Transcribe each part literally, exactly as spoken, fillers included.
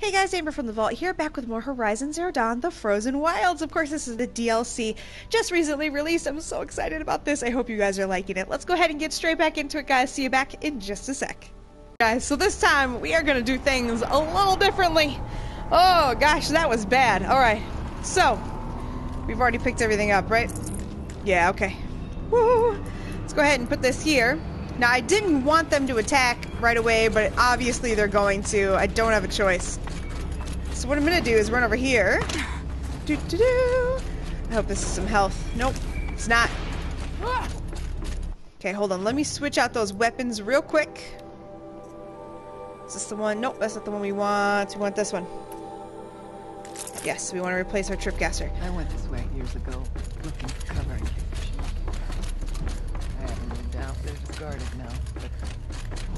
Hey guys, Amber from The Vault here, back with more Horizon Zero Dawn, The Frozen Wilds. Of course, this is the D L C just recently released. I'm so excited about this. I hope you guys are liking it. Let's go ahead and get straight back into it, guys. See you back in just a sec. Guys, so this time we are going to do things a little differently. Oh gosh, that was bad. All right, so we've already picked everything up, right? Yeah, okay. Woo! Let's go ahead and put this here. Now, I didn't want them to attack right away, but obviously they're going to. I don't have a choice. So what I'm going to do is run over here. Do, do, do. I hope this is some health. Nope, it's not. Okay, hold on. Let me switch out those weapons real quick. Is this the one? Nope, that's not the one we want. We want this one. Yes, we want to replace our Tripcaster. I went this way years ago, looking for cover. I haven't been down. They're discarded now. But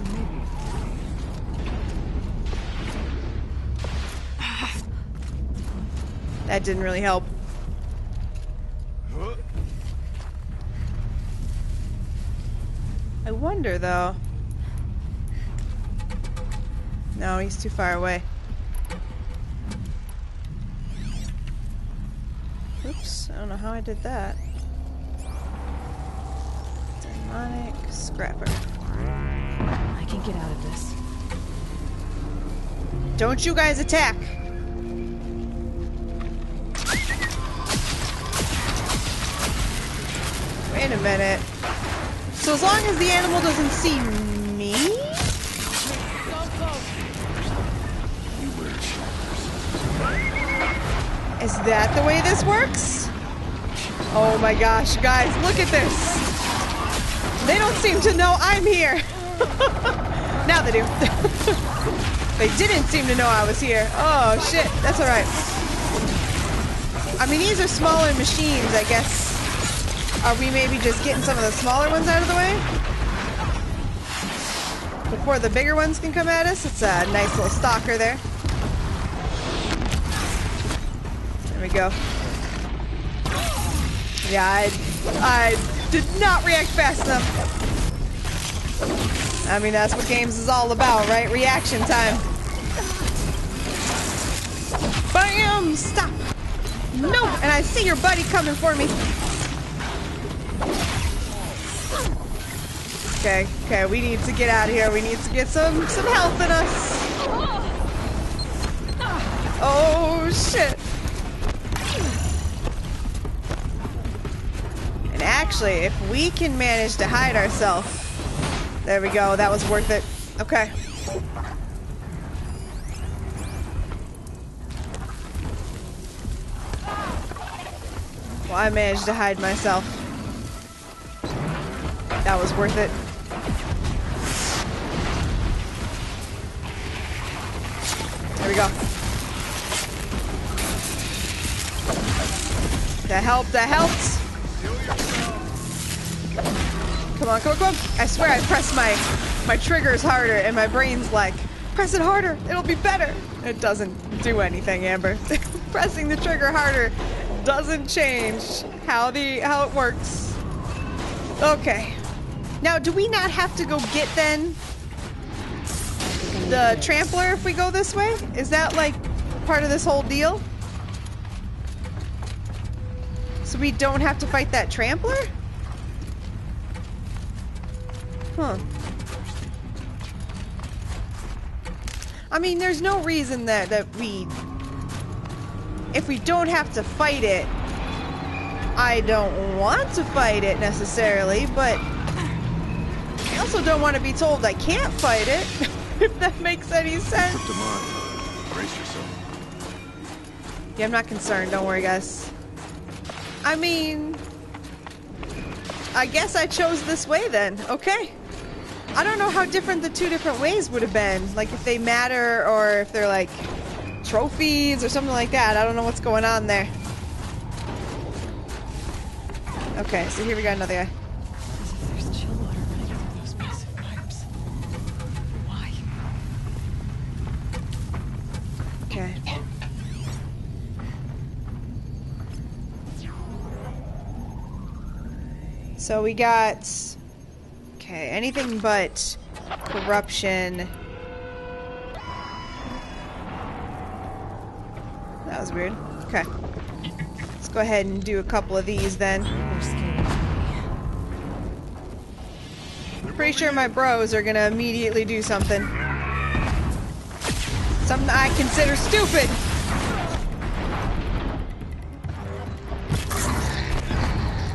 maybe it's that didn't really help. I wonder though. No, he's too far away. Oops, I don't know how I did that. Demonic scrapper. I can get out of this. Don't you guys attack! Wait a minute. So as long as the animal doesn't see me? Is that the way this works? Oh my gosh, guys, look at this! They don't seem to know I'm here. Now they do. They didn't seem to know I was here. Oh shit, that's alright. I mean, these are smaller machines, I guess. Are we maybe just getting some of the smaller ones out of the way? Before the bigger ones can come at us? It's a nice little stalker there. There we go. Yeah, I... I did not react fast enough. I mean, that's what games is all about, right? Reaction time. Bam! Stop! No! And I see your buddy coming for me. Okay, okay, we need to get out of here. We need to get some, some health in us. Oh, shit. Actually, if we can manage to hide ourselves, there we go. That was worth it. Okay. Well, I managed to hide myself. That was worth it. There we go. That helped. That helped. Come on, come on, come on. I swear I pressed my, my triggers harder and my brain's like, press it harder, it'll be better. It doesn't do anything, Amber. Pressing the trigger harder doesn't change how the how it works. Okay. Now, do we not have to go get then the trampler if we go this way? Is that like part of this whole deal? So we don't have to fight that trampler? Huh. I mean, there's no reason that, that we... If we don't have to fight it, I don't want to fight it necessarily, but I also don't want to be told I can't fight it, if that makes any sense. Put them on. Brace yourself. Yeah, I'm not concerned. Don't worry, guys. I mean... I guess I chose this way then. Okay. I don't know how different the two different ways would have been. Like if they matter or if they're like trophies or something like that. I don't know what's going on there. Okay, so here we got another guy. There's chill water running out of those massive pipes. Why? Okay. So we got, okay, anything but corruption. That was weird. Okay. Let's go ahead and do a couple of these then. I'm pretty sure my bros are gonna immediately do something. Something I consider stupid!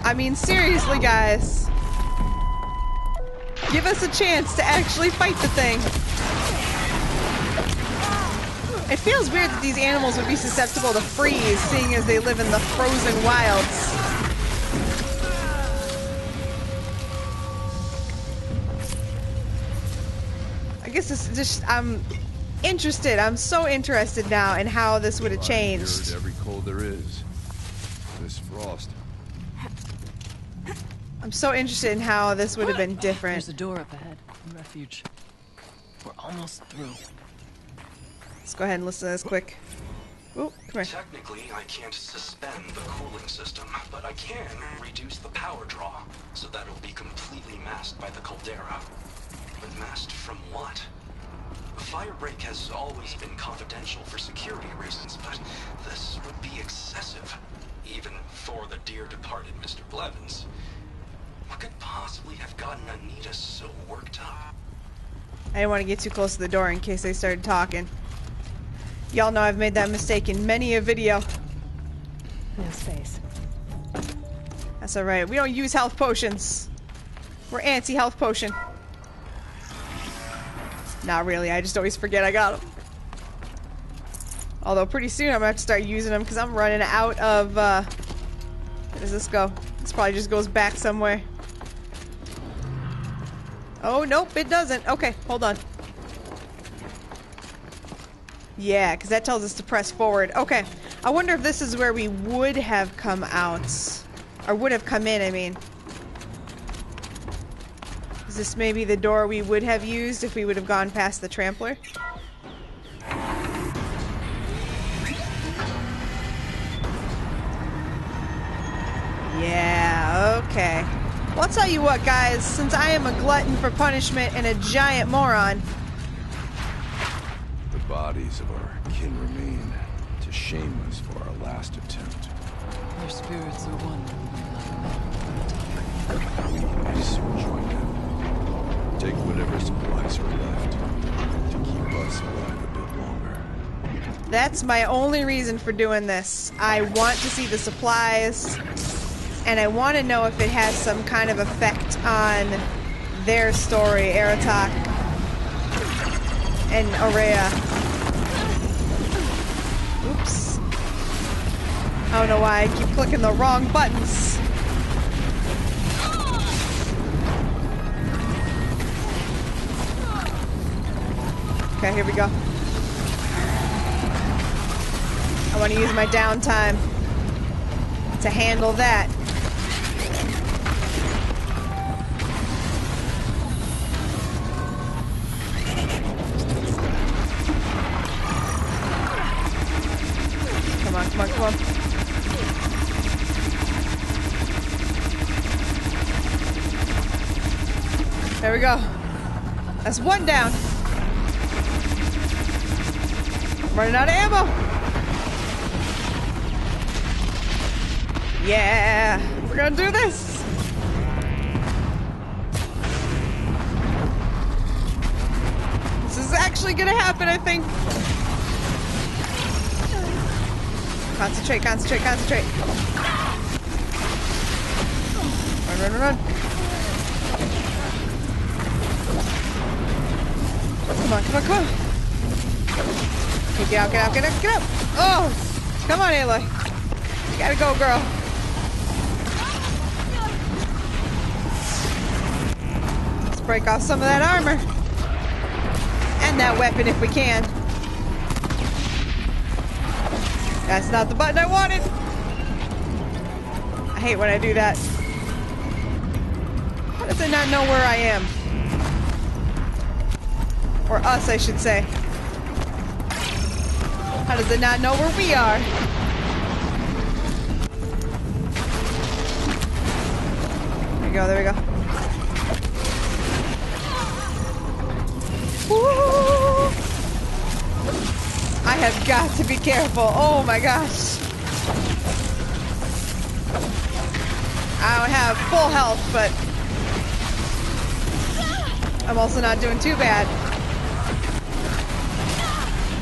I mean, seriously, guys. Give us a chance to actually fight the thing. It feels weird that these animals would be susceptible to freeze, seeing as they live in the frozen wilds. I guess it's just, I'm interested. I'm so interested now in how this would have changed. Every cold there is, this frost. I'm so interested in how this would have been different. There's a door up ahead. Refuge. We're almost through. Let's go ahead and listen to this quick. Oh, come here. Technically, I can't suspend the cooling system, but I can reduce the power draw, so that it'll be completely masked by the caldera. But masked from what? Firebreak has always been confidential for security reasons, but this would be excessive, even for the dear departed Mister Blevins. What could possibly have gotten Anita so worked up? I didn't want to get too close to the door in case they started talking. Y'all know I've made that mistake in many a video. No space. That's alright. We don't use health potions. We're anti-health potion. Not really. I just always forget I got them. Although pretty soon I'm going to have to start using them because I'm running out of... Uh... Where does this go? This probably just goes back somewhere. Oh, nope, it doesn't. Okay, hold on. Yeah, because that tells us to press forward. Okay, I wonder if this is where we would have come out. Or would have come in, I mean. Is this maybe the door we would have used if we would have gone past the trampler? Yeah, okay. Well, I'll tell you what, guys. Since I am a glutton for punishment and a giant moron... The bodies of our kin remain to shame us for our last attempt. Their spirits are one. We may soon join them. Take whatever supplies are left to keep us alive a bit longer. That's my only reason for doing this. I want to see the supplies... And I want to know if it has some kind of effect on their story, Aratak and Araya. Oops. I don't know why I keep clicking the wrong buttons. Okay, here we go. I want to use my downtime to handle that. Come on, come on. There we go. That's one down. Running out of ammo. Yeah, we're gonna do this. This is actually gonna happen, I think. Concentrate, concentrate, concentrate. Run, run, run, run. Come on, come on, come on. Okay, get out, get out, get out, get out. Oh, come on, Aloy. You gotta go, girl. Let's break off some of that armor. And that weapon if we can. That's not the button I wanted! I hate when I do that. How does it not know where I am? Or us, I should say. How does it not know where we are? There we go, there we go. I have got to be careful. Oh my gosh. I don't have full health, but I'm also not doing too bad.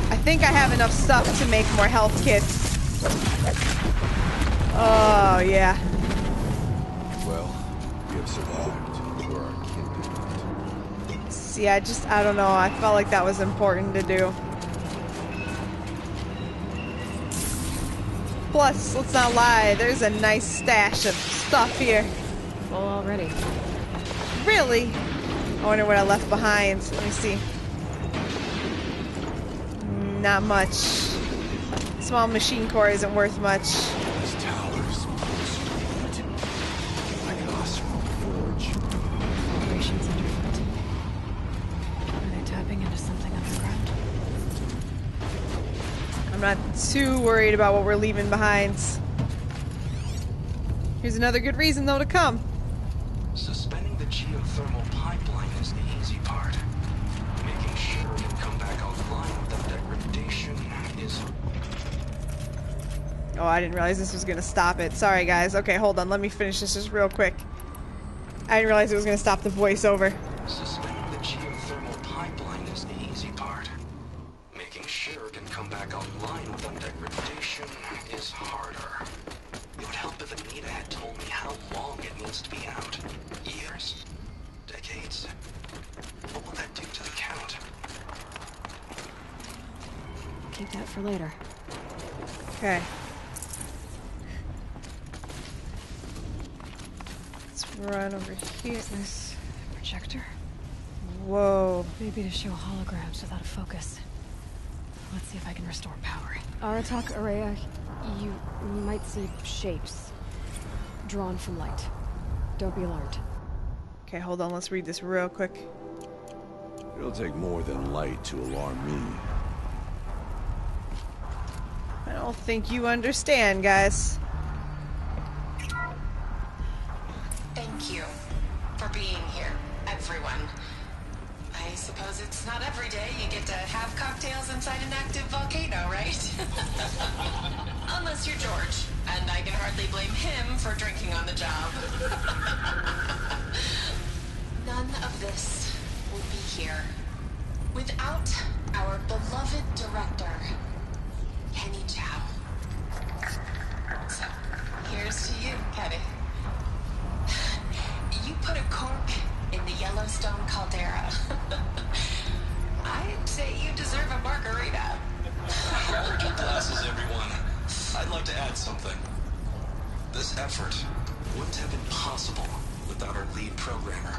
I think I have enough stuff to make more health kits. Oh, yeah. Well, we have survived, or our kin didn't. See, I just, I don't know. I felt like that was important to do. Plus, let's not lie, there's a nice stash of stuff here. Full already. Really? I wonder what I left behind. Let me see. Not much. Small machine core isn't worth much. This tower is sweet. I can also forge. Operations underfoot. Are they tapping into something underground? I'm not too worried about what we're leaving behind. Here's another good reason, though, to come. Suspending the geothermal pipeline is the easy part. Making sure we come back offline without degradation is... Oh, I didn't realize this was going to stop it. Sorry, guys. Okay, hold on. Let me finish this just real quick. I didn't realize it was going to stop the voiceover. Suspending the geothermal pipeline is the easy part. Making sure it can come back offline without degradation is harder. It would help if Anita had told me how long it needs to be out. Years. Decades. What will that do to the count? Keep that for later. Okay. Let's run over here. Is this a projector? Whoa. Maybe to show holograms without a focus. Let's see if I can restore power. Aratak, Araya... You might see shapes drawn from light. Don't be alarmed. Okay, hold on. Let's read this real quick. It'll take more than light to alarm me. I don't think you understand, guys. Thank you for being here, everyone. I suppose it's not every day you get to have cocktails inside an active volcano, right? Unless you're George, and I can hardly blame him for drinking on the job. None of this would be here without our beloved director, Kenny Chow. So, here's to you, Kenny. You put a cork in the Yellowstone caldera. I'd say you deserve a margarita. Grab your glasses, everyone. I'd like to add something. This effort wouldn't have been possible without our lead programmer.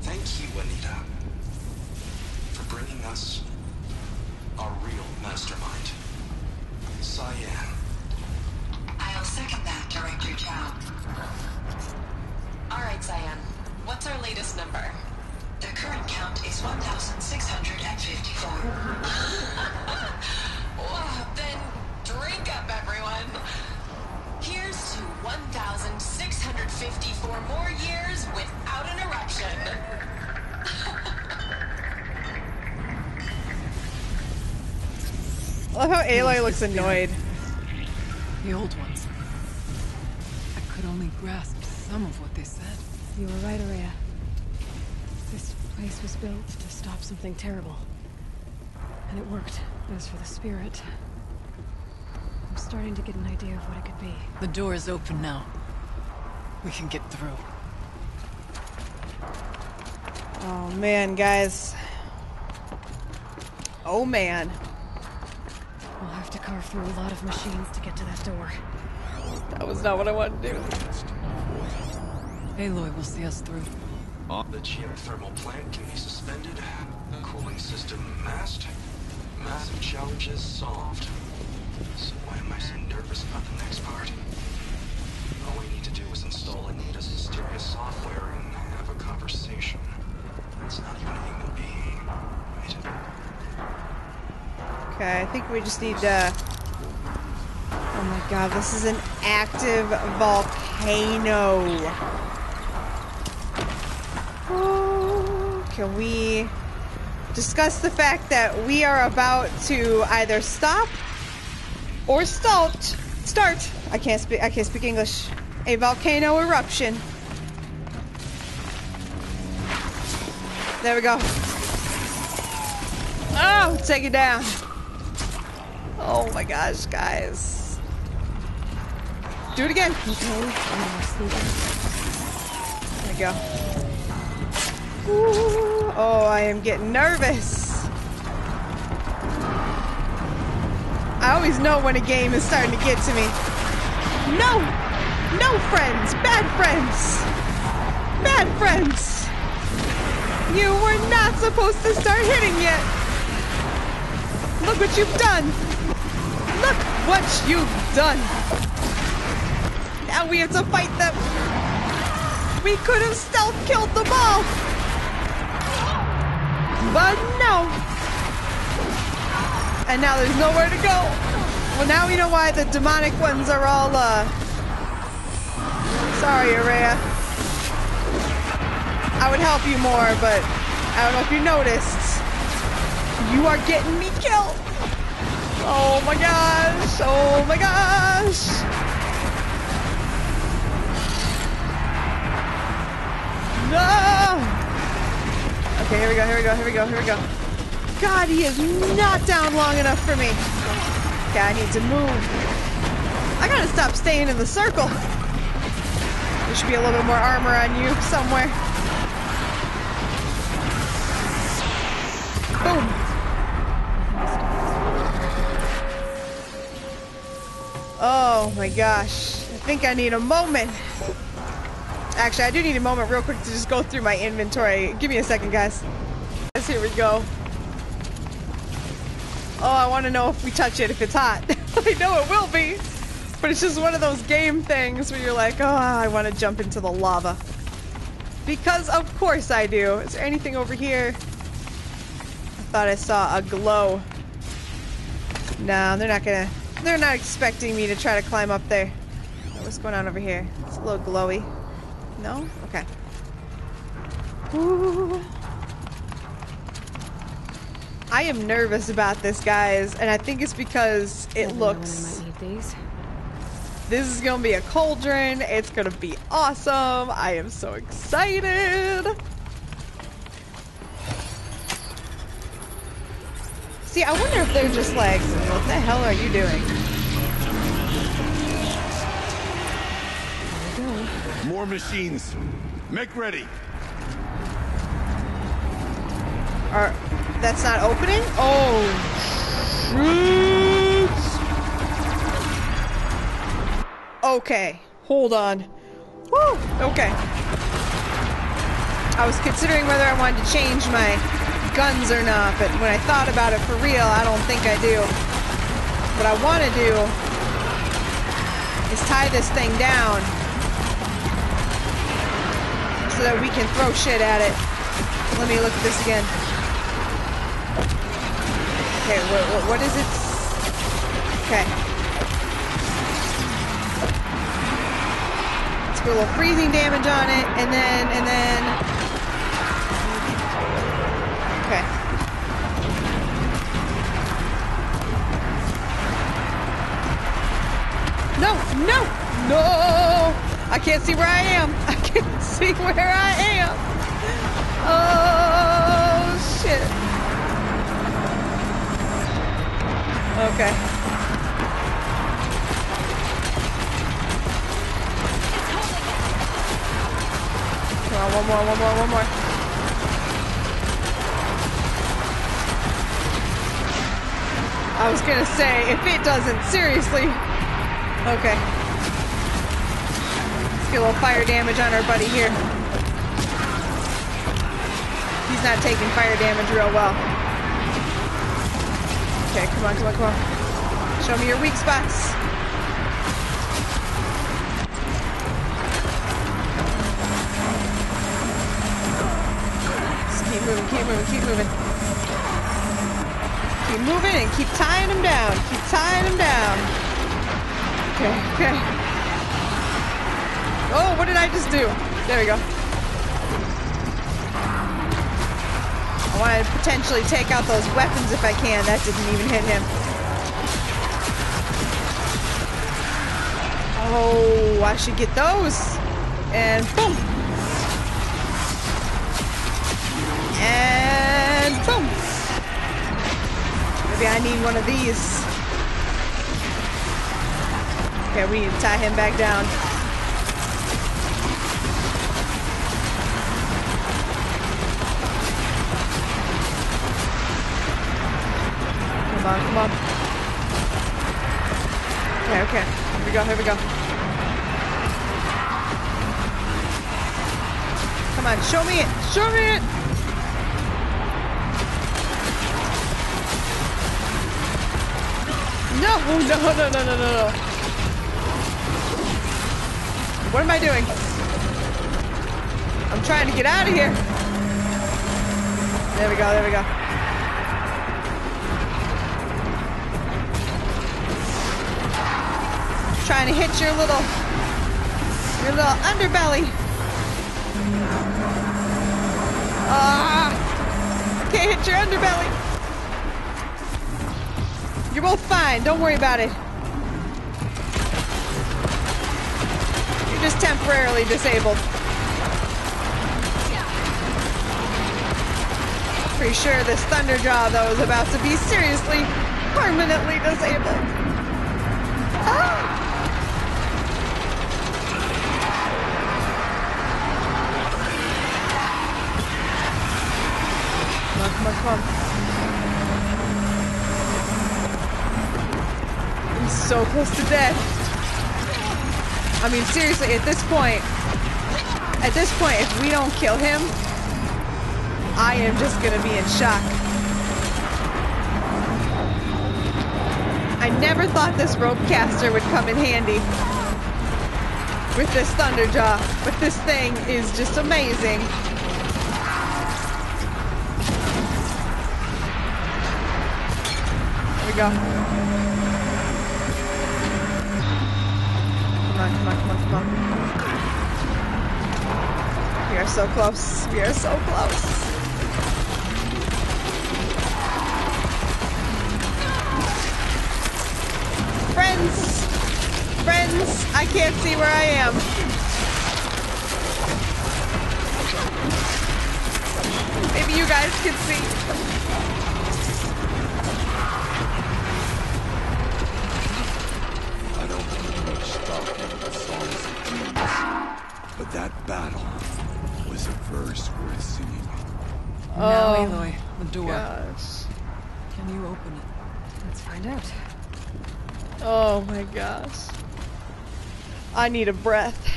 Thank you, Anita, for bringing us our real mastermind, Cyan. I'll second that, Director Chow. All right, Cyan. What's our latest number? The current count is one thousand six hundred fifty-four. Well, then... Drink up, everyone! Here's to one thousand six hundred fifty-four more years without an eruption! I love how Aloy looks annoyed. The old ones. I could only grasp some of what they said. You were right, Araya. This place was built to stop something terrible. And it worked. As for the spirit... I'm starting to get an idea of what it could be. The door is open now. We can get through. Oh man, guys. Oh man. We'll have to carve through a lot of machines to get to that door. That was not what I wanted to do. Aloy will see us through. The geothermal plant can be suspended. The cooling system masked. Massive challenges solved. So why am I so nervous about the next part? All we need to do is install Anita's mysterious software and have a conversation. It's not even a human being, right? Okay, I think we just need to... Oh my god, this is an active volcano. Oh, can we... discuss the fact that we are about to either stop or start. Start. I can't speak. I can't speak English. A volcano eruption. There we go. Oh, take it down. Oh my gosh, guys. Do it again. There we go. Ooh. Oh, I am getting nervous. I always know when a game is starting to get to me. No! No friends! Bad friends! Bad friends! You were not supposed to start hitting yet! Look what you've done! Look what you've done! Now we have to fight them! We could have stealth killed them all! But no! And now there's nowhere to go! Well, now we know why the demonic ones are all, uh... sorry, Araya. I would help you more, but I don't know if you noticed. You are getting me killed! Oh my gosh! Oh my gosh! No! Okay, here we go, here we go, here we go, here we go. God, he is not down long enough for me. Okay, I need to move. I gotta stop staying in the circle. There should be a little bit more armor on you somewhere. Boom. Oh my gosh. I think I need a moment. Actually, I do need a moment real quick to just go through my inventory. Give me a second, guys. Yes, here we go. Oh, I want to know if we touch it, if it's hot. I know it will be. But it's just one of those game things where you're like, oh, I want to jump into the lava. Because of course I do. Is there anything over here? I thought I saw a glow. No, they're not gonna. They're not expecting me to try to climb up there. What's going on over here? It's a little glowy. No? Okay. Ooh. I am nervous about this, guys, and I think it's because it looks. This is gonna be a cauldron. It's gonna be awesome. I am so excited. See, I wonder if they're just like, what the hell are you doing? More machines. Make ready. Are, that's not opening? Oh. Shoots. Okay. Hold on. Woo. Okay. I was considering whether I wanted to change my guns or not, but when I thought about it for real, I don't think I do. What I want to do is tie this thing down so that we can throw shit at it. Let me look at this again. Okay, what, what, what is it? Okay. Let's put a little freezing damage on it, and then, and then... Okay. No, no, no! I can't see where I am. I can't see where I am. Oh, shit. Okay. Come on, one more, one more, one more. I was gonna say, if it doesn't, seriously. Okay. Let's get a little fire damage on our buddy here. He's not taking fire damage real well. Okay, come on, come on, come on. Show me your weak spots. Just keep moving, keep moving, keep moving. Keep moving and keep tying them down. Keep tying them down. Okay, okay. Oh, what did I just do? There we go. I want to potentially take out those weapons if I can. That didn't even hit him. Oh, I should get those. And boom. And boom. Maybe I need one of these. Okay, we need to tie him back down. Come on, come on. Okay, okay. Here we go, here we go. Come on, show me it! Show me it! No, no, no, no, no, no, no. What am I doing? I'm trying to get out of here. There we go, there we go. Trying to hit your little, your little underbelly. Ah! Can't hit your underbelly. You're both fine. Don't worry about it. You're just temporarily disabled. Pretty sure this Thunderjaw, though, is about to be seriously, permanently disabled. Ah! Come on, come on. I'm so close to death. I mean, seriously, at this point, at this point, if we don't kill him, I am just gonna be in shock. I never thought this rope caster would come in handy. With this Thunderjaw, but this thing is just amazing. Go. Come on, come on, come on, come on. We are so close. We are so close. Friends! Friends! I can't see where I am. Maybe you guys can see. But that battle was averse worth seeing. Oh, now, Aloy, the door. Gosh. Can you open it? Let's find out. Oh my gosh. I need a breath.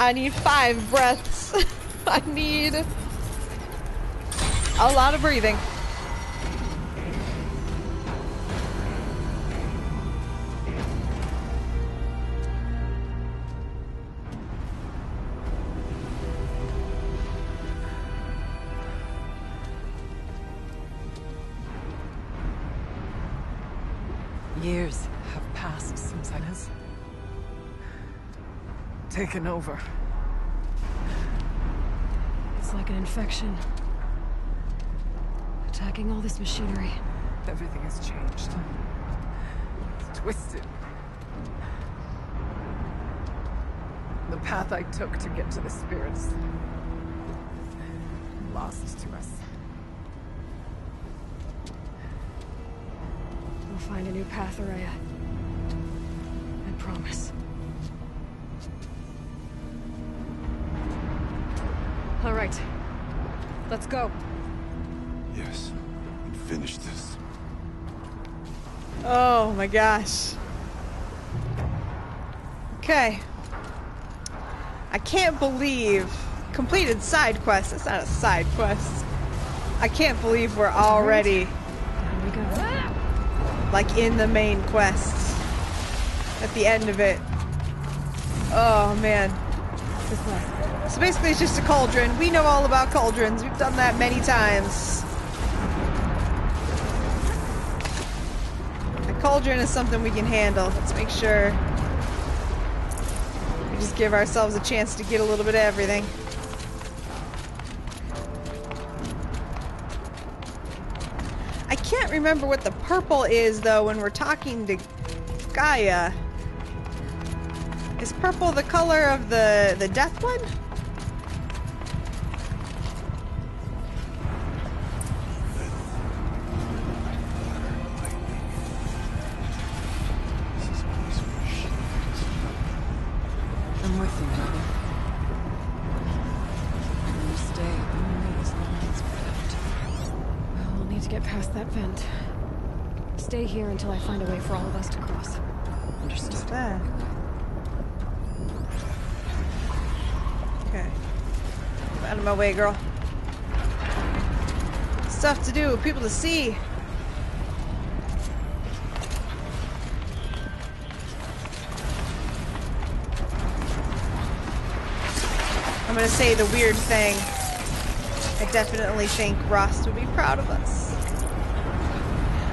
I need five breaths. I need a lot of breathing. Years have passed since I was taken over. It's like an infection attacking all this machinery. Everything has changed. It's twisted. The path I took to get to the spirits lost to us. Find a new path, Araya. I promise. All right. Let's go. Yes. And finish this. Oh my gosh. Okay. I can't believe... Completed side quest. That's not a side quest. I can't believe we're already... like in the main quest at the end of it. Oh man. So basically it's just a cauldron. We know all about cauldrons. We've done that many times. A cauldron is something we can handle. Let's make sure we just give ourselves a chance to get a little bit of everything. remember what the purple is, though, when we're talking to Gaia. Is purple the color of the, the death one? Stay here until I find a way for all of us to cross. Understood. What's that? Okay. Out of my way, girl. Stuff to do, people to see. I'm gonna say the weird thing. I definitely think Ross would be proud of us.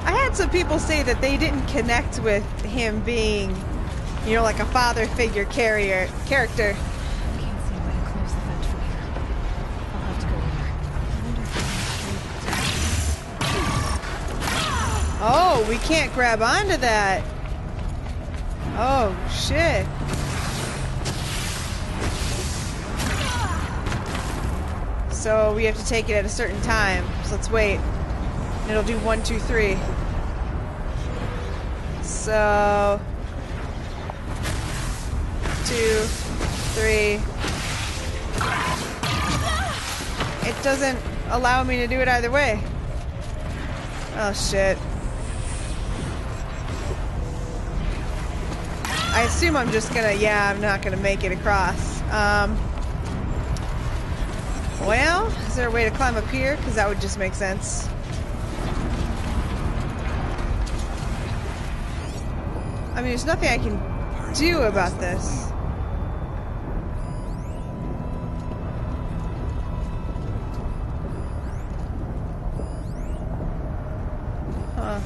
I had some people say that they didn't connect with him being, you know, like a father figure carrier character. I can't see a way to close the vent from here. I'll have to go over. Oh, we can't grab onto that. Oh shit. So we have to take it at a certain time. So let's wait. It'll do one, two, three. So, two, three. It doesn't allow me to do it either way. Oh shit. I assume I'm just gonna, yeah, I'm not gonna make it across. Um, well, is there a way to climb up here? Because that would just make sense. I mean, there's nothing I can do about this. Huh.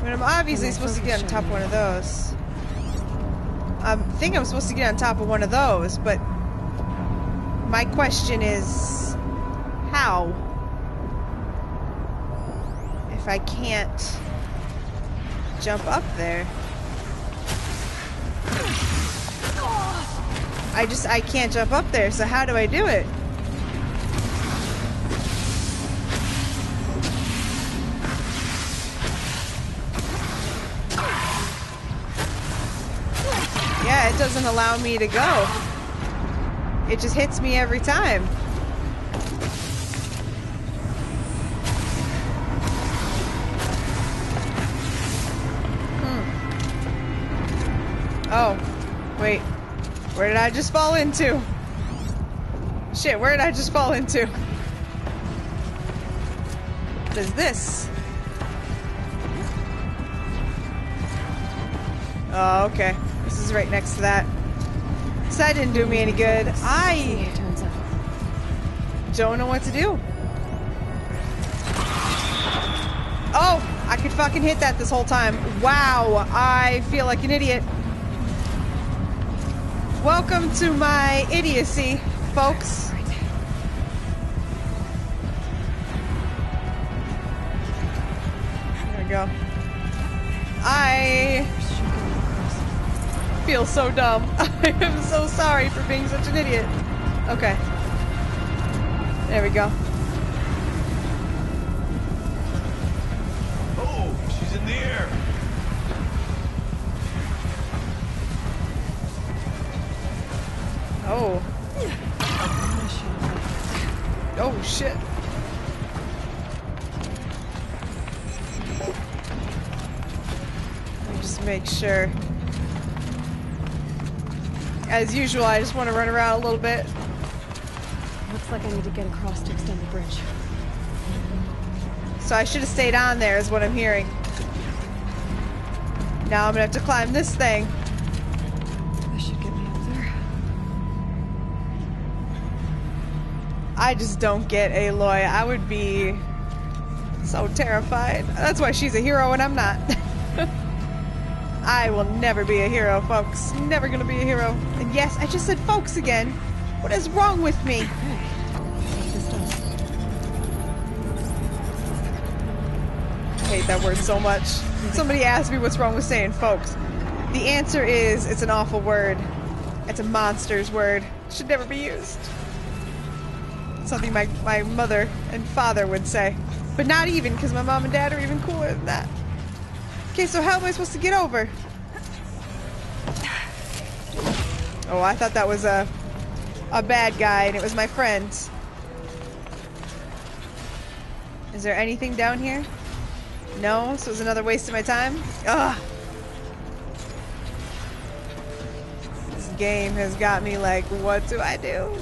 I mean, I'm obviously supposed to get on top of one of those. I think I'm supposed to get on top of one of those, but my question is, how? If I can't jump up there. I just, I can't jump up there, so how do I do it? Yeah, it doesn't allow me to go. It just hits me every time. Oh, wait. Where did I just fall into? Shit, where did I just fall into? What is this? Oh, okay. This is right next to that. So that didn't do me any good. I don't know what to do. Oh, I could fucking hit that this whole time. Wow, I feel like an idiot. Welcome to my idiocy, folks. There we go. I feel so dumb. I am so sorry for being such an idiot. Okay. There we go. Oh, she's in the air. Oh. Oh shit. Let me just make sure. As usual, I just want to run around a little bit. Looks like I need to get across to extend the bridge. So I should have stayed on there, is what I'm hearing. Now I'm gonna have to climb this thing. I just don't get Aloy. I would be so terrified. That's why she's a hero and I'm not. I will never be a hero, folks. Never gonna be a hero. And yes, I just said folks again. What is wrong with me? hate that word so much. Somebody asked me what's wrong with saying folks. The answer is it's an awful word. It's a monster's word. It should never be used. Something my, my mother and father would say. But not even, because my mom and dad are even cooler than that. Okay, so how am I supposed to get over? Oh, I thought that was a, a bad guy, and it was my friend. Is there anything down here? No? So it was another waste of my time? Ugh! This game has got me like, what do I do?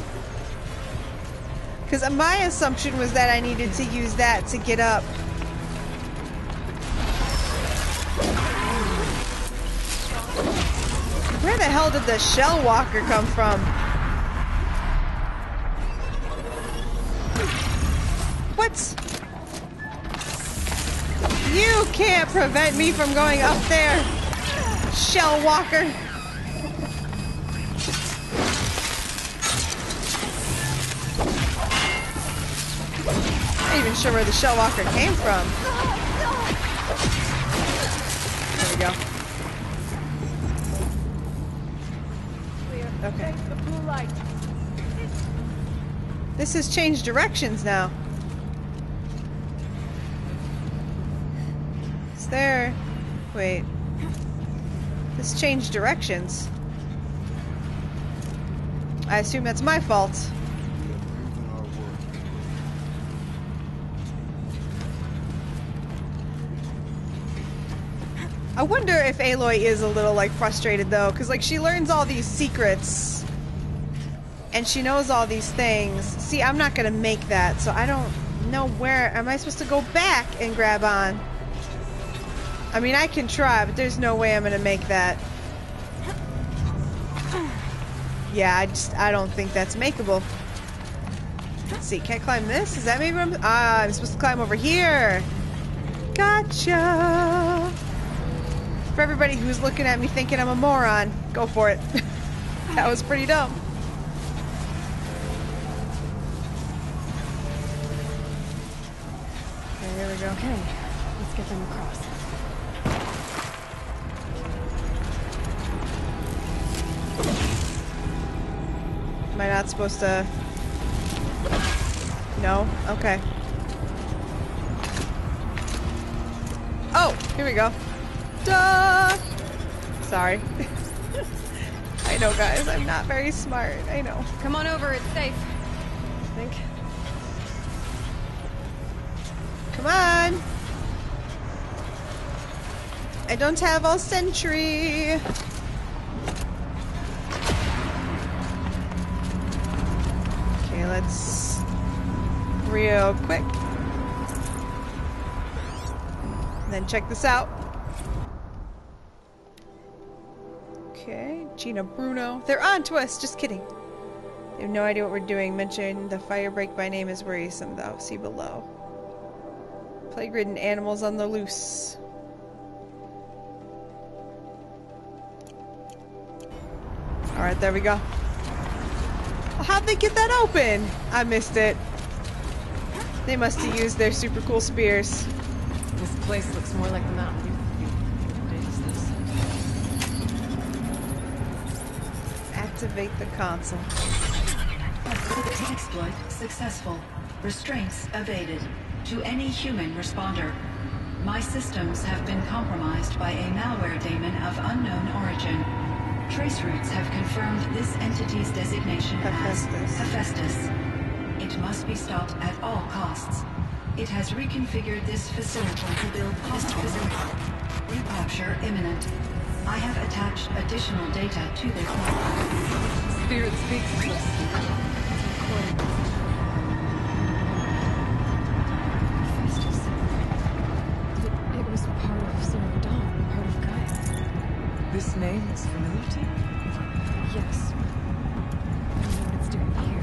Because my assumption was that I needed to use that to get up. Where the hell did the Shell Walker come from? What? You can't prevent me from going up there, Shell Walker. I'm not even sure where the Shell Walker came from. There we go. Clear. Okay. The blue light. This has changed directions now. It's there. Wait. This changed directions. I assume that's my fault. I wonder if Aloy is a little, like, frustrated, though, because, like, she learns all these secrets, and she knows all these things. See, I'm not going to make that, so I don't know where. Am I supposed to go back and grab on? I mean, I can try, but there's no way I'm going to make that. Yeah, I just, I don't think that's makeable. Let's see, can I climb this? Is that maybe I'm, ah, I'm supposed to climb over here. Gotcha. For everybody who's looking at me thinking I'm a moron, go for it. That was pretty dumb. Okay, there we go. Okay, let's get them across. Am I not supposed to? No? Okay. Oh, here we go. Duh! Sorry. I know, guys, I'm not very smart. I know. Come on over, it's safe. I think. Come on! I don't have all sentry! Okay, let's... real quick. And then check this out. Okay, Gina Bruno. They're on to us! Just kidding. They have no idea what we're doing. Mention the Firebreak by name is worrisome, though. See below. Plague-ridden animals on the loose. Alright, there we go. Well, how'd they get that open? I missed it. They must have used their super cool spears. This place looks more like the mountain. Activate the console. Exploit successful. Restraints evaded. To any human responder. My systems have been compromised by a malware daemon of unknown origin. Trace routes have confirmed this entity's designation as Hephaestus. It must be stopped at all costs. It has reconfigured this facility to build hospitals. Recapture imminent. I have attached additional data to this map. Spirit speaks to us. It, it was part of Zero Dawn, part of Gaia. This name is familiar to you? Yes. I don't know what it's doing here.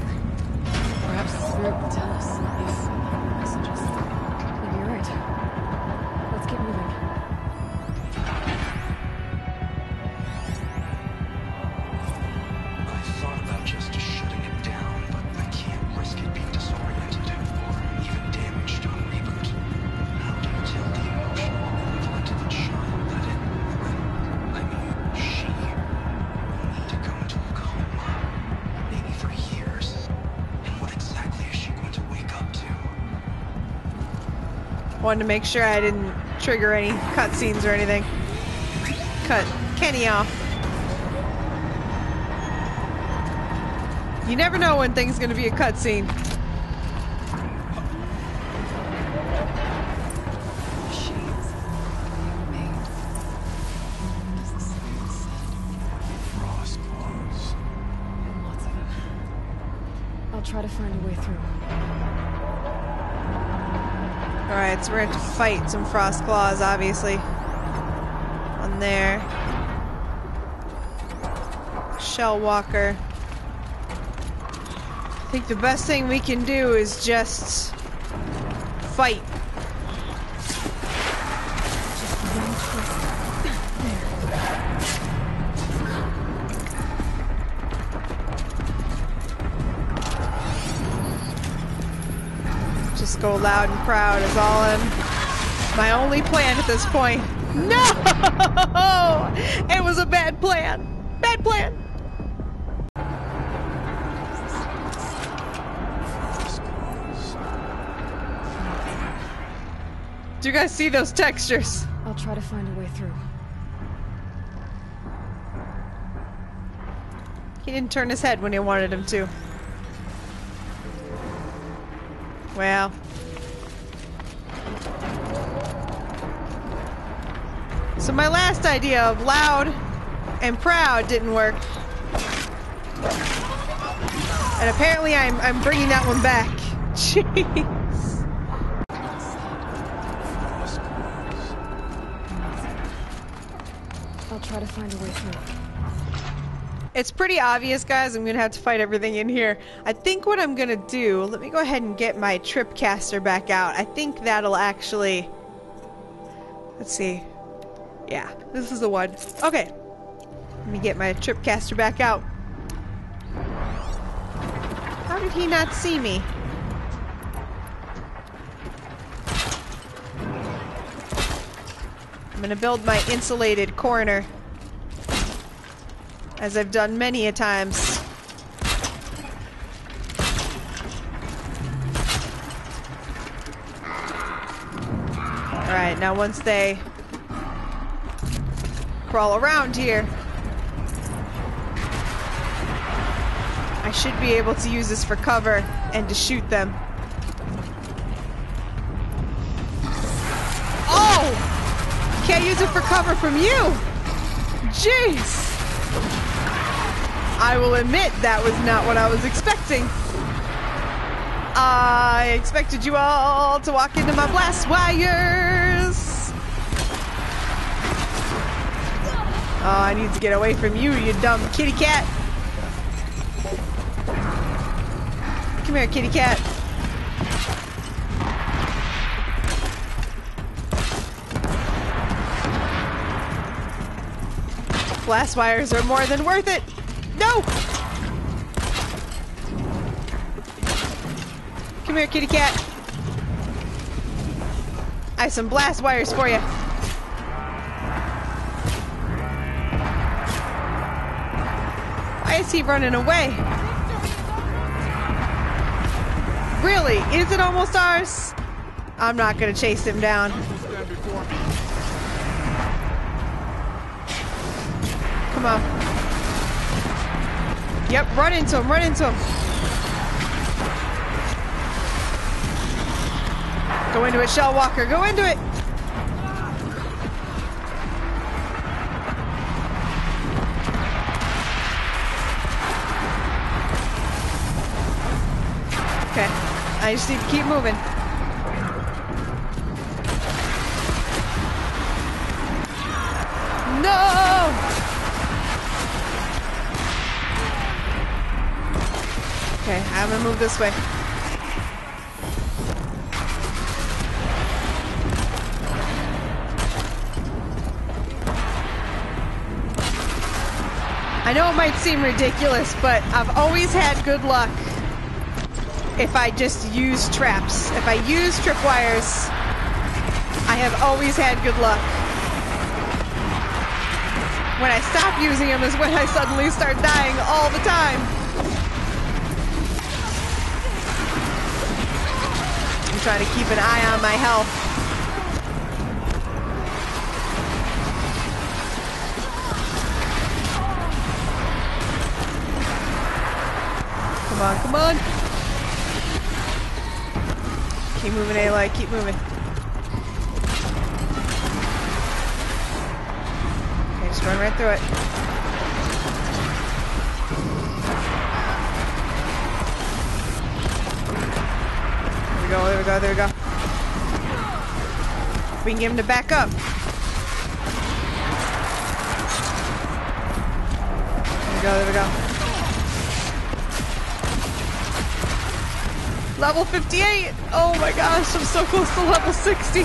Perhaps the spirit will tell us if the messengers. Maybe you're right. Let's keep moving. Damaged on reboot. Not until the emotional wanted to make sure I didn't trigger any cutscenes or anything. Cut Kenny off. You never know when things gonna be a cutscene. Try to find a way through. Alright, so we're going to have to fight some Frost Claws, obviously. On there. Shell Walker. I think the best thing we can do is just fight. Go loud and proud is all in my only plan at this point. No! It was a bad plan. Bad plan. Do you guys see those textures? I'll try to find a way through. He didn't turn his head when you wanted him to. Well. So my last idea of loud and proud didn't work. And apparently I'm, I'm bringing that one back. Jeez. I'll try to find a way through. It's pretty obvious, guys. I'm going to have to fight everything in here. I think what I'm going to do... Let me go ahead and get my Tripcaster back out. I think that'll actually... Let's see. Yeah, this is the one. Okay. Let me get my Tripcaster back out. How did he not see me? I'm going to build my insulated corner. As I've done many a times. Alright, now once they crawl around here, I should be able to use this for cover and to shoot them. Oh! Can't use it for cover from you! Jeez! I will admit that was not what I was expecting. I expected you all to walk into my blast wires. Oh, I need to get away from you, you dumb kitty cat. Come here, kitty cat. Blast wires are more than worth it. No! Come here, kitty cat. I have some blast wires for you. Why is he running away? Really? Is it almost ours? I'm not gonna chase him down. Come on. Yep, run into him, run into him. Go into it, Shell Walker, go into it. Okay, I just need to keep moving. Okay, I'm gonna move this way. I know it might seem ridiculous, but I've always had good luck if I just use traps. If I use tripwires, I have always had good luck. When I stop using them is when I suddenly start dying all the time. Trying to keep an eye on my health. Come on! Keep moving, Aloy. Keep moving. Okay, just run right through it. Go, there we go, there we go. We can get him to back up. There we go, there we go. Level fifty-eight! Oh my gosh, I'm so close to level sixty.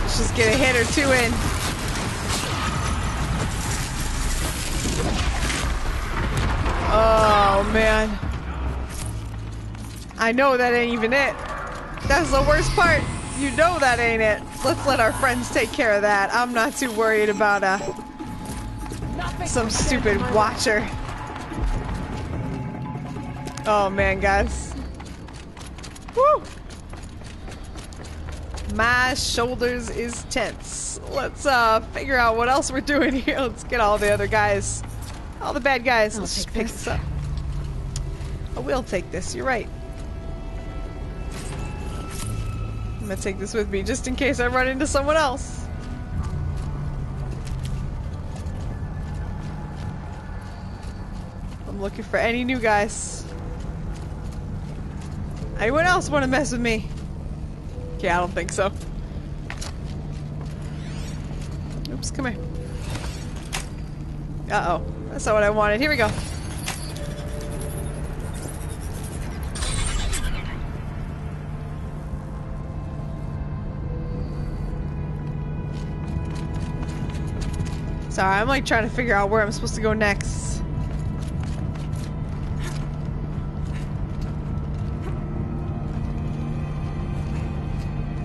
Let's just get a hit or two in. Oh man, I know that ain't even it. That's the worst part. You know that ain't it. Let's let our friends take care of that. I'm not too worried about uh, some stupid watcher. Oh man, guys. Woo! My shoulders is tense. Let's uh, figure out what else we're doing here. Let's get all the other guys. All the bad guys. I'll Let's just pick this. this up. I will take this. You're right. I'm gonna take this with me just in case I run into someone else. I'm looking for any new guys. Anyone else want to mess with me? Okay, I don't think so. Oops, come here. Uh-oh. That's not what I wanted. Here we go. Sorry, I'm like trying to figure out where I'm supposed to go next.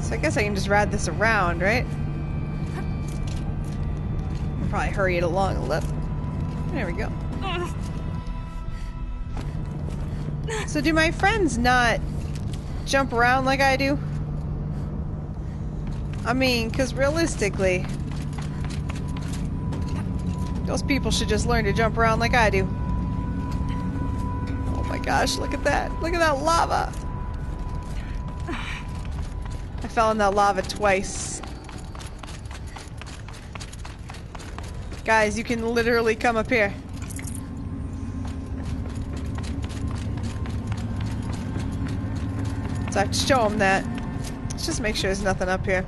So I guess I can just ride this around, right? I'll probably hurry it along a little. There we go. So do my friends not jump around like I do? I mean, because realistically, those people should just learn to jump around like I do. Oh my gosh, look at that. Look at that lava. I fell in that lava twice. Guys, you can literally come up here. So I have to show them that. Let's just make sure there's nothing up here.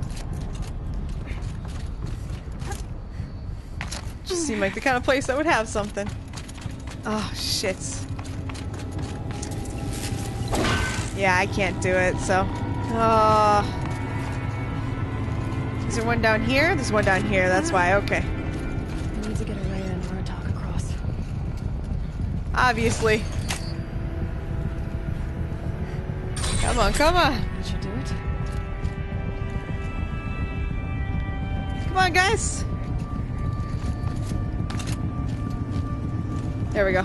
Just seemed like the kind of place that would have something. Oh, shit. Yeah, I can't do it, so. Oh. Is there one down here? There's one down here, that's why. Okay. To get Araya and Aratak across. Obviously. Come on, come on. That should do it. Come on, guys. There we go.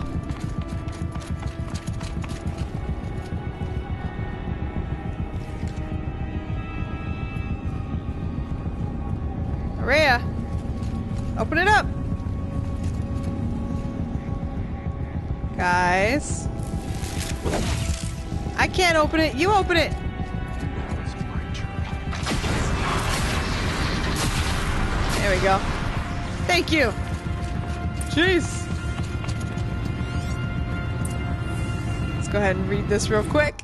Araya, open it up. Guys, I can't open it. You open it. There we go. Thank you. Jeez. Let's go ahead and read this real quick.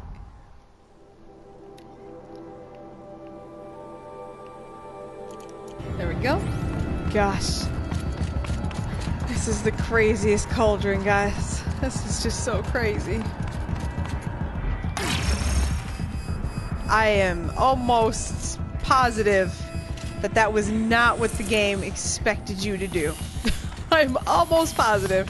There we go. Gosh. This is the craziest cauldron, guys. This is just so crazy. I am almost positive that that was not what the game expected you to do. I'm almost positive.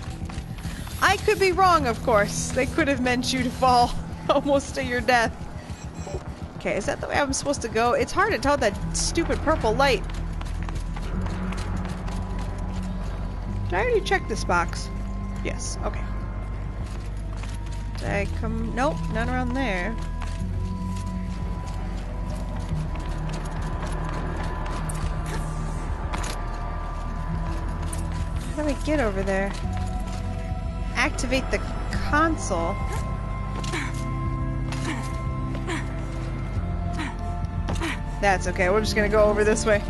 I could be wrong, of course. They could have meant you to fall almost to your death. Okay, is that the way I'm supposed to go? It's hard to tell that stupid purple light. Did I already check this box? Yes, okay. Did I come? Nope, not around there. How do do we get over there? Activate the console. That's okay, we're just gonna go over this way.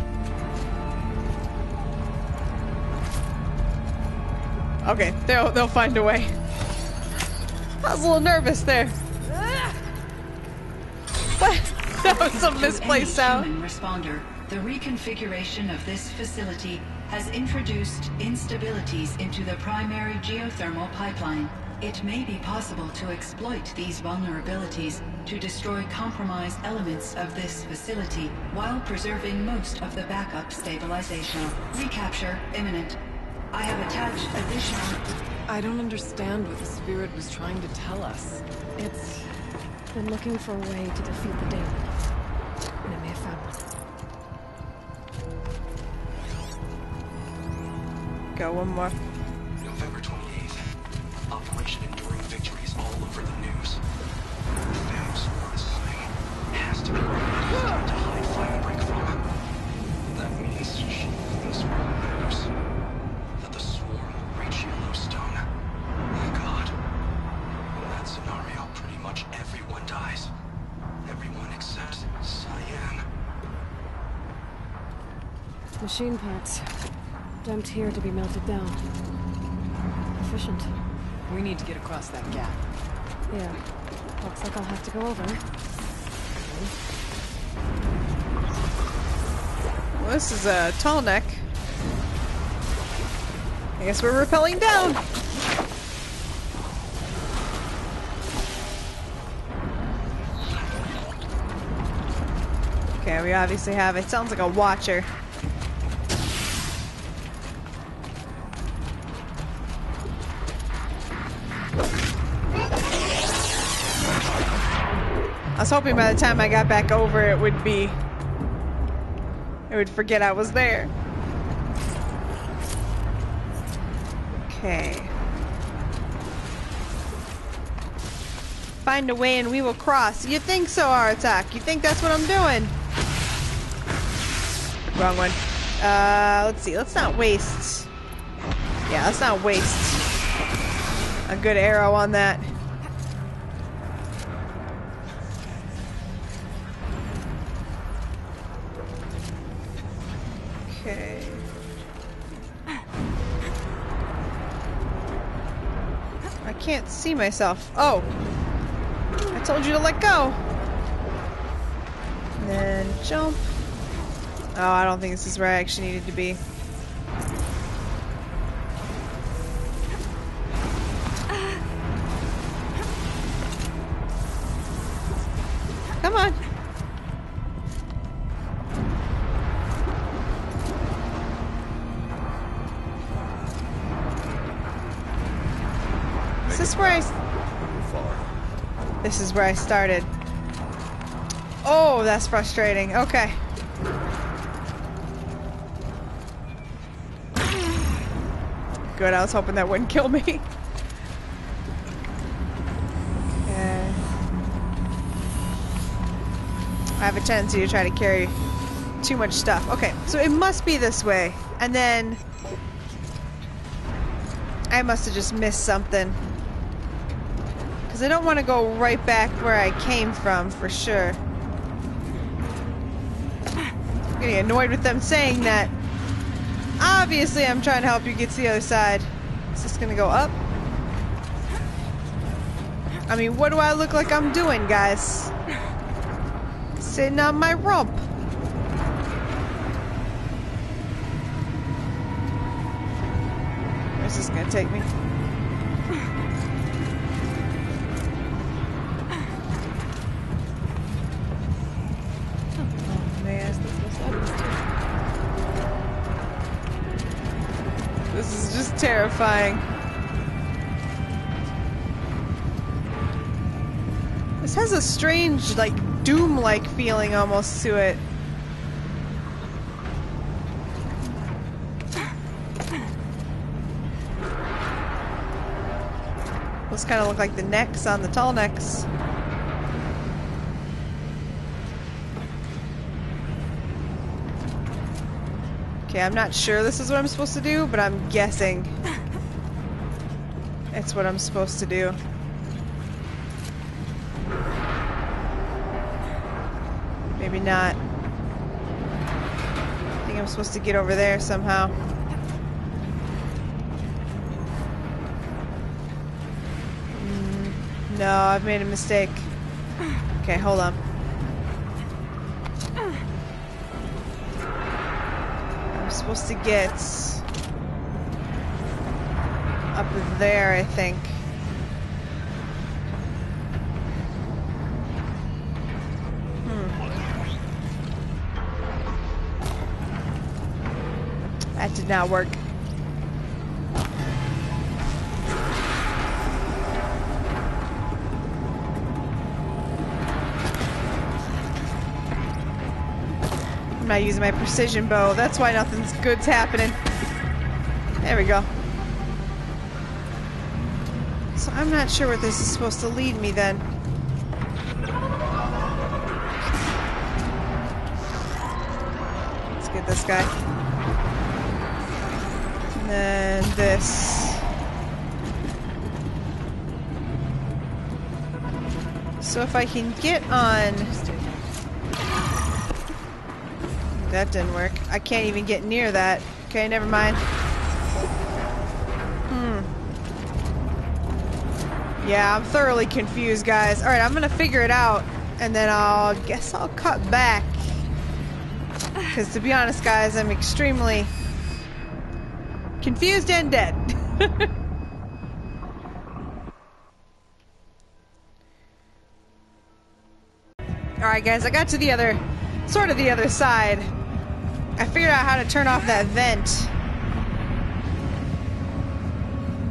Okay, they'll, they'll find a way. I was a little nervous there. What? That was some misplaced sound. Human responder, the reconfiguration of this facility has introduced instabilities into the primary geothermal pipeline. It may be possible to exploit these vulnerabilities to destroy compromised elements of this facility while preserving most of the backup stabilization. Recapture imminent. I have attached additional... I don't understand what the spirit was trying to tell us. It's been looking for a way to defeat the daemon. Go one more. November twenty-eighth. Operation Enduring Victory is all over the news. The Phantom Sword is coming. Has to be remedied to hide Firebreak from her. That means she thinks we're losers. That the swarm will reach Yellowstone. Oh God. In that scenario, pretty much everyone dies. Everyone except Cyan. Machine parts. Dumped here to be melted down. Efficient. We need to get across that gap. Yeah. Looks like I'll have to go over. Okay. Well, this is a tall neck. I guess we're rappelling down. Okay, we obviously have it. Sounds like a watcher. I was hoping by the time I got back over it would be... it would forget I was there. Okay. Find a way and we will cross. You think so, Aratak? You think that's what I'm doing? Wrong one. Uh, let's see. Let's not waste... Yeah, let's not waste a good arrow on that. Can't see myself. Oh, I told you to let go. And then jump. Oh, I don't think this is where I actually needed to be. Come on. This is where I... This is where I started. Oh, that's frustrating. Okay. Good, I was hoping that wouldn't kill me. Okay. I have a tendency to try to carry too much stuff. Okay, so it must be this way. And then... I must have just missed something. I don't want to go right back where I came from, for sure. I'm getting annoyed with them saying that. Obviously, I'm trying to help you get to the other side. Is this going to go up? I mean, what do I look like I'm doing, guys? Sitting on my rump. Where's this going to take me? Terrifying. This has a strange, like, Doom-like feeling almost to it. Those kind of look like the necks on the tall necks. Okay, I'm not sure this is what I'm supposed to do, but I'm guessing it's what I'm supposed to do. Maybe not. I think I'm supposed to get over there somehow. Mm, no, I've made a mistake. Okay, hold on. I'm supposed to get up there, I think. Hmm. That did not work. I'm not using my precision bow. That's why nothing's good's happening. There we go. So I'm not sure where this is supposed to lead me then. Let's get this guy. And then this. So if I can get on... That didn't work. I can't even get near that. Okay, never mind. Hmm. Yeah, I'm thoroughly confused, guys. Alright, I'm gonna figure it out, and then I'll... guess I'll cut back. Because, to be honest, guys, I'm extremely... confused and dead. Alright, guys, I got to the other... sort of the other side. I figured out how to turn off that vent.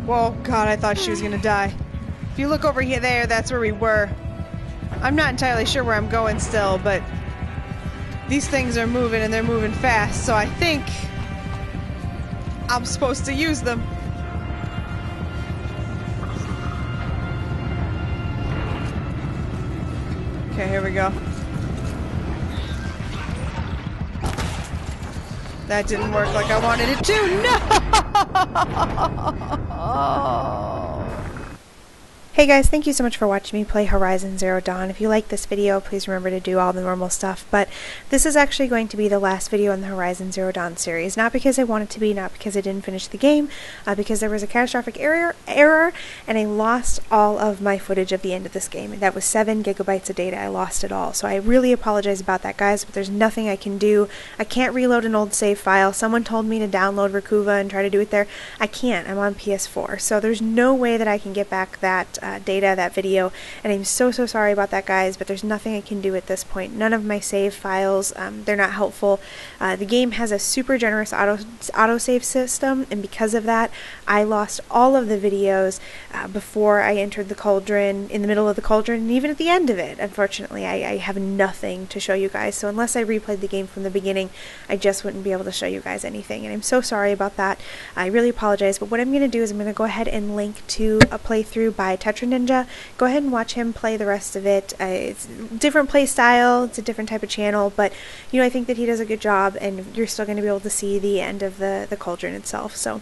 Whoa, God, I thought she was gonna die. If you look over here, there, that's where we were. I'm not entirely sure where I'm going still, but these things are moving and they're moving fast, so I think I'm supposed to use them. Okay, here we go. That didn't work like I wanted it to. No! Hey guys, thank you so much for watching me play Horizon Zero Dawn. If you like this video, please remember to do all the normal stuff, but this is actually going to be the last video in the Horizon Zero Dawn series. Not because I wanted to be, not because I didn't finish the game, uh, because there was a catastrophic error, error, and I lost all of my footage of the end of this game. That was seven gigabytes of data. I lost it all. So I really apologize about that, guys, but there's nothing I can do. I can't reload an old save file. Someone told me to download Recuva and try to do it there. I can't. I'm on P S four. So there's no way that I can get back that uh, data, that video, and I'm so, so sorry about that, guys, but there's nothing I can do at this point. None of my save files, um, they're not helpful. Uh, the game has a super generous auto autosave system, and because of that, I lost all of the videos uh, before I entered the cauldron, in the middle of the cauldron, and even at the end of it. Unfortunately, I, I have nothing to show you guys, so unless I replayed the game from the beginning, I just wouldn't be able to show you guys anything, and I'm so sorry about that. I really apologize, but what I'm going to do is I'm going to go ahead and link to a playthrough by TetraNinja. Go ahead and watch him play the rest of it. Uh, it's a different play style, it's a different type of channel, but you know, I think that he does a good job, and you're still going to be able to see the end of the, the cauldron itself, so...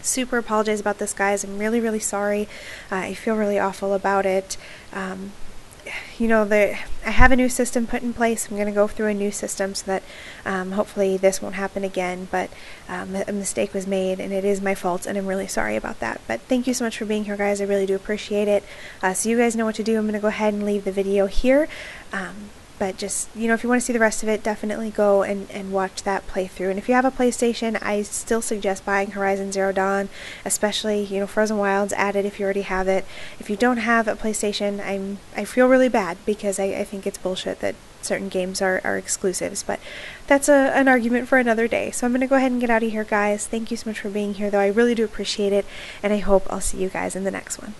super apologize about this, guys. I'm really, really sorry. Uh, I feel really awful about it. Um, you know, the, I have a new system put in place. I'm going to go through a new system so that um, hopefully this won't happen again, but um, a mistake was made, and it is my fault, and I'm really sorry about that. But thank you so much for being here, guys. I really do appreciate it. Uh, so you guys know what to do. I'm going to go ahead and leave the video here. Um, But just, you know, if you want to see the rest of it, definitely go and, and watch that playthrough. And if you have a PlayStation, I still suggest buying Horizon Zero Dawn, especially, you know, Frozen Wilds added if you already have it. If you don't have a PlayStation, I'm I feel really bad because I, I think it's bullshit that certain games are, are exclusives, but that's a, an argument for another day. So I'm going to go ahead and get out of here, guys. Thank you so much for being here, though. I really do appreciate it, and I hope I'll see you guys in the next one.